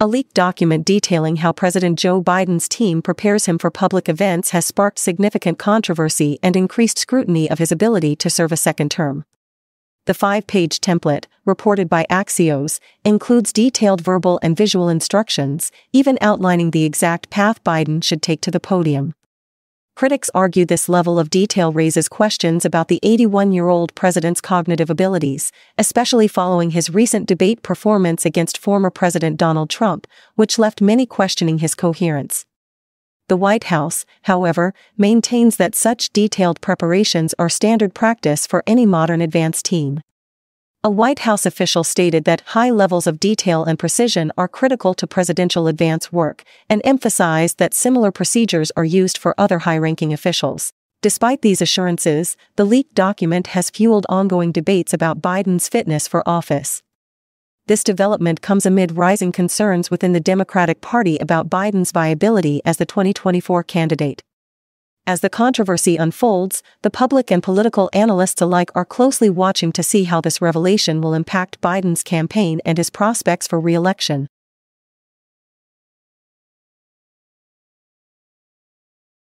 A leaked document detailing how President Joe Biden's team prepares him for public events has sparked significant controversy and increased scrutiny of his ability to serve a second term. The five-page template, reported by Axios, includes detailed verbal and visual instructions, even outlining the exact path Biden should take to the podium. Critics argue this level of detail raises questions about the 81-year-old president's cognitive abilities, especially following his recent debate performance against former President Donald Trump, which left many questioning his coherence. The White House, however, maintains that such detailed preparations are standard practice for any modern advanced team. A White House official stated that high levels of detail and precision are critical to presidential advance work, and emphasized that similar procedures are used for other high-ranking officials. Despite these assurances, the leaked document has fueled ongoing debates about Biden's fitness for office. This development comes amid rising concerns within the Democratic Party about Biden's viability as the 2024 candidate. As the controversy unfolds, the public and political analysts alike are closely watching to see how this revelation will impact Biden's campaign and his prospects for re-election.